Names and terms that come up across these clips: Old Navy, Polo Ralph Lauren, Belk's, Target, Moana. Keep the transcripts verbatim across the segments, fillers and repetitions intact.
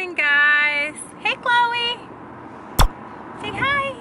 morning, guys. Hey, Chloe. Say hi.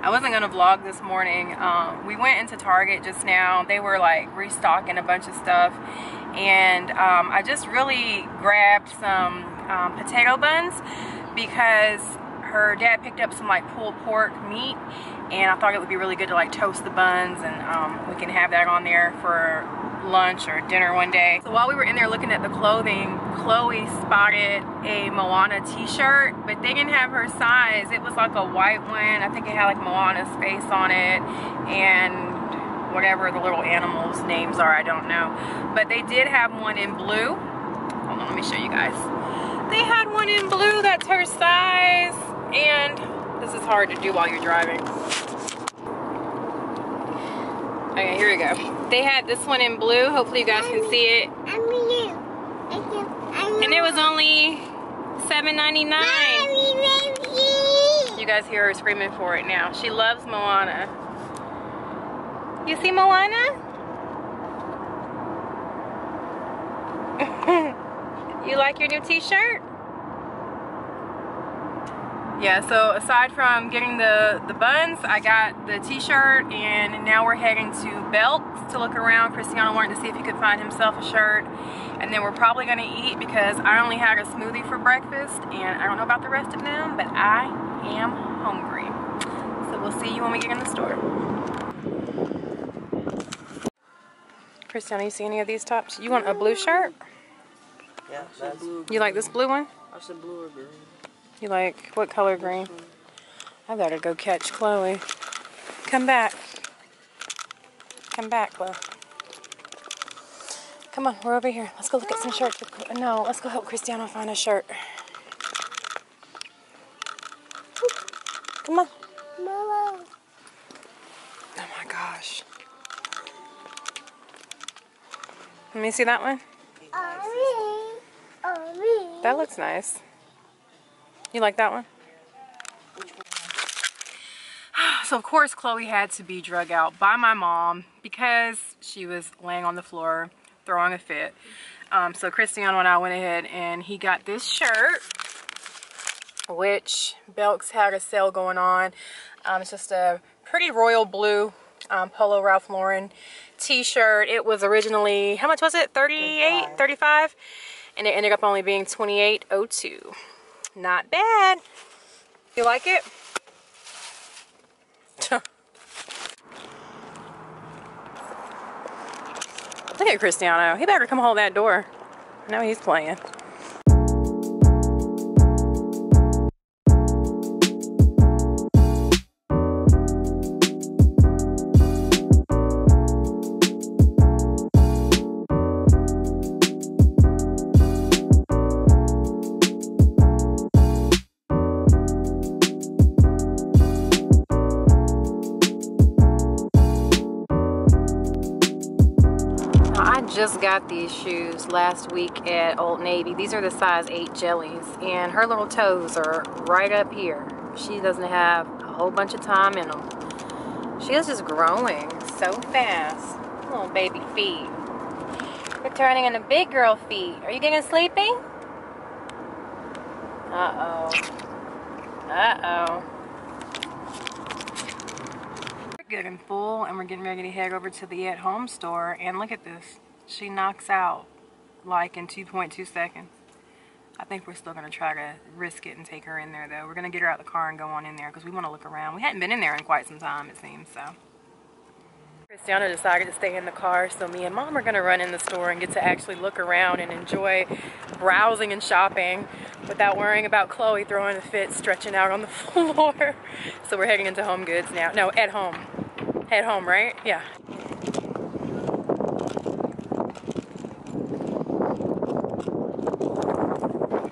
I wasn't gonna vlog this morning. Um, we went into Target just now. They were like restocking a bunch of stuff, and um, I just really grabbed some um, potato buns because her dad picked up some like pulled pork meat, and I thought it would be really good to like toast the buns, and um, we can have that on there for lunch or dinner one day. So while we were in there looking at the clothing, Chloe spotted a Moana t-shirt, but they didn't have her size. It was like a white one. I think it had like Moana's face on it and whatever the little animals' names are, I don't know. But they did have one in blue. Hold on, let me show you guys. They had one in blue that's her size, and this is hard to do while you're driving. Okay, here we go. They had this one in blue. Hopefully you guys can see it. And it was only seven ninety-nine. You guys hear her screaming for it now. She loves Moana. You see Moana? You like your new t-shirt? Yeah, so aside from getting the, the buns, I got the t-shirt, and now we're heading to Belk's to look around. Cristiano wanted to see if he could find himself a shirt. And then we're probably gonna eat because I only had a smoothie for breakfast, and I don't know about the rest of them, but I am hungry. So we'll see you when we get in the store. Cristiano, you see any of these tops? You want a blue shirt? Yeah, that's blue. You like this blue one? I said blue or green. You like what color? Green. I gotta go catch Chloe. Come back. Come back, Chloe. Come on, we're over here. Let's go look at some shirts. With no, let's go help Cristiano find a shirt. Come on. Oh my gosh. Let me see that one. That looks nice. You like that one? So of course Chloe had to be drug out by my mom because she was laying on the floor throwing a fit. Um, so Cristiano and I went ahead and he got this shirt, which Belk's had a sale going on. Um, it's just a pretty royal blue um, Polo Ralph Lauren t-shirt. It was originally, how much was it? thirty-eight, thirty-five? And it ended up only being twenty-eight oh two. Not bad. You like it? Look at Cristiano. He better come hold that door. I know he's playing. Just got these shoes last week at Old Navy. These are the size eight jellies, and her little toes are right up here. She doesn't have a whole bunch of time in them. She is just growing so fast. Little baby feet. We're turning into big girl feet. Are you getting sleepy? Uh-oh. Uh-oh. We're getting full, and we're getting ready to head over to the at-home store, and look at this. She knocks out like in two point two seconds. I think we're still going to try to risk it and take her in there, though. We're going to get her out of the car and go on in there because we want to look around. We hadn't been in there in quite some time, it seems. So Cristiano decided to stay in the car, so me and mom are going to run in the store and get to actually look around and enjoy browsing and shopping without worrying about Chloe throwing a fit, stretching out on the floor. So we're heading into Home Goods now. No, at home. At home, right? Yeah.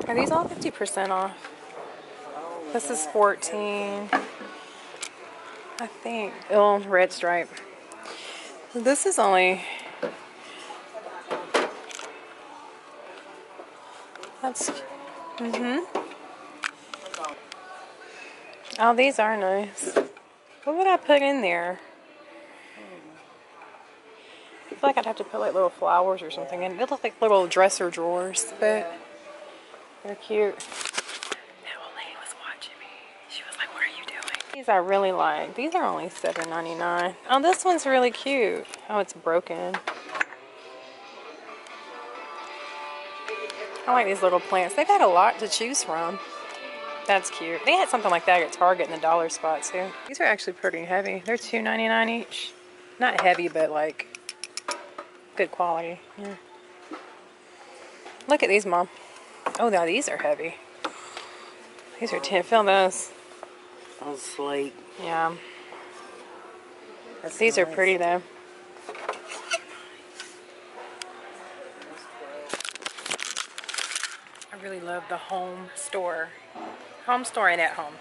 Are these all fifty percent off? This is fourteen dollars, I think. Oh, red stripe. This is only, that's, mm-hmm. Oh, these are nice. What would I put in there? I feel like I'd have to put like little flowers or something in. They look like little dresser drawers, but They're cute. That old lady was watching me. She was like, what are you doing? These I really like. These are only seven ninety-nine. Oh, this one's really cute. Oh, it's broken. I like these little plants. They've had a lot to choose from. That's cute. They had something like that at Target in the dollar spot too. These are actually pretty heavy. They're two ninety-nine each. Not heavy, but like good quality. Yeah. Look at these, Mom. Oh, now these are heavy. These are ten. Feel those. I was asleep. Yeah. That's these nice. Are pretty though. I really love the home store. Home store and at home.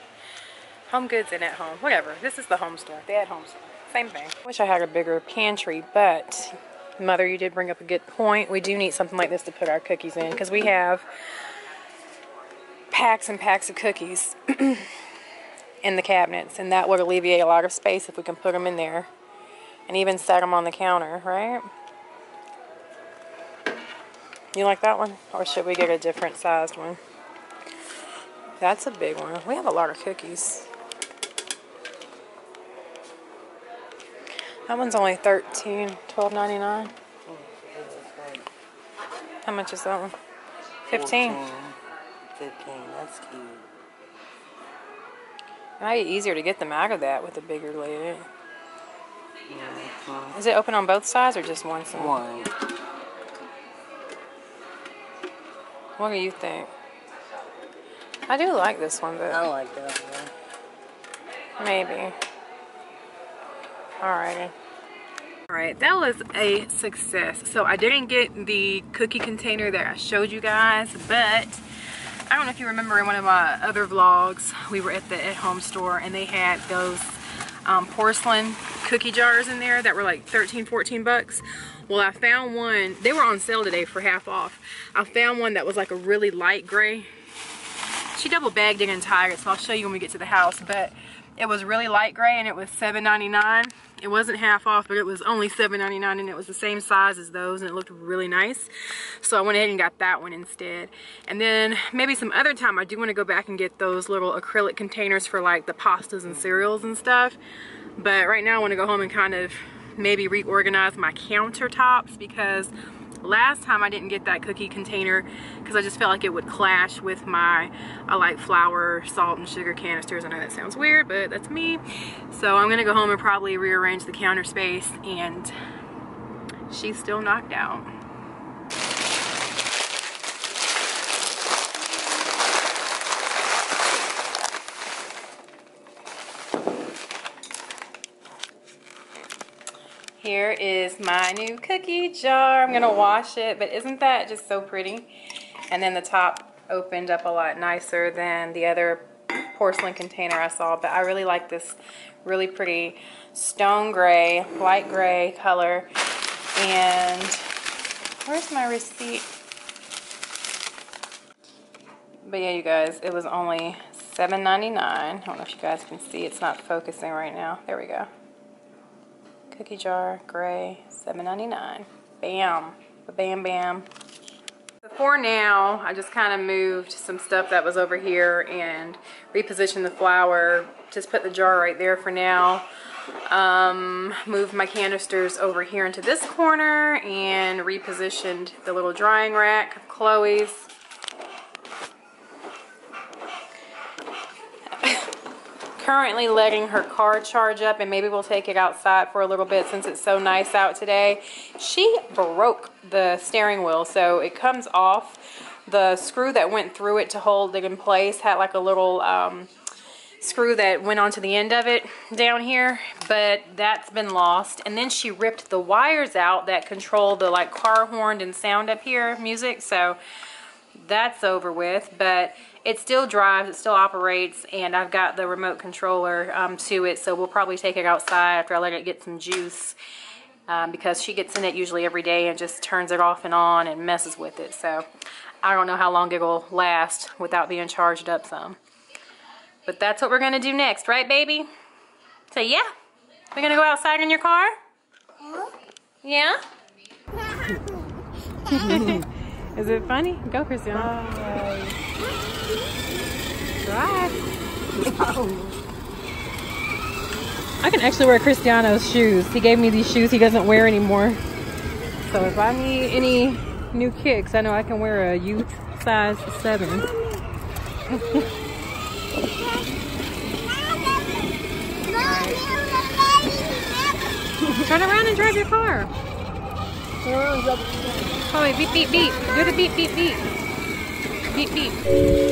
Home goods and at home. Whatever. This is the home store. The at home store. Same thing. I wish I had a bigger pantry, but Mother, you did bring up a good point. We do need something like this to put our cookies in because we have packs and packs of cookies in the cabinets, and that would alleviate a lot of space if we can put them in there and even set them on the counter, right? You like that one? Or should we get a different sized one? That's a big one. We have a lot of cookies. That one's only thirteen, twelve ninety nine. How much is that one? Fifteen. Fifteen. That's cute. It might be easier to get them out of that with a bigger lid. Mm-hmm. Is it open on both sides or just one side? One. What do you think? I do like this one though. I like that one. Maybe. Alrighty. Alright, that was a success. So I didn't get the cookie container that I showed you guys, but I don't know if you remember in one of my other vlogs, we were at the at-home store and they had those um, porcelain cookie jars in there that were like thirteen, fourteen bucks. Well, I found one, they were on sale today for half off. I found one that was like a really light gray. She double bagged it and tied it, so I'll show you when we get to the house, but it was really light gray and it was seven ninety-nine. It wasn't half off, but it was only seven ninety-nine and it was the same size as those and it looked really nice. So I went ahead and got that one instead. And then maybe some other time I do want to go back and get those little acrylic containers for like the pastas and cereals and stuff. But right now I want to go home and kind of maybe reorganize my countertops because last time I didn't get that cookie container because I just felt like it would clash with my I like flour, salt, and sugar canisters. I know that sounds weird, but that's me. So I'm gonna go home and probably rearrange the counter space, and she's still knocked out. Here is my new cookie jar. I'm gonna wash it, but isn't that just so pretty? And then the top opened up a lot nicer than the other porcelain container I saw, but I really like this really pretty stone gray, light gray color. And where's my receipt? But yeah, you guys, it was only seven ninety-nine. I don't know if you guys can see, it's not focusing right now. There we go. Cookie jar, gray, seven ninety-nine. Bam, bam, bam. For now, I just kind of moved some stuff that was over here and repositioned the flower. Just put the jar right there for now. Um, moved my canisters over here into this corner and repositioned the little drying rack of Chloe's. Currently letting her car charge up, and maybe we'll take it outside for a little bit since it's so nice out today. She broke the steering wheel, so it comes off. The screw that went through it to hold it in place had like a little um, screw that went onto the end of it down here, but that's been lost. And then she ripped the wires out that control the like car horn and sound up here, music, so that's over with. But it still drives, it still operates, and I've got the remote controller um, to it, so we'll probably take it outside after I let it get some juice um, because she gets in it usually every day and just turns it off and on and messes with it. So I don't know how long it'll last without being charged up some. But that's what we're going to do next, right, baby? So, yeah, we're going to go outside in your car? Yeah? Is it funny? Go, Christiana. Try. Oh. I can actually wear Cristiano's shoes. He gave me these shoes he doesn't wear anymore. So if I need any new kicks, I know I can wear a youth size seven. Turn around and drive your car. Oh, wait, beep, beep, beep. Do the beep, beep, beep. Beep, beep.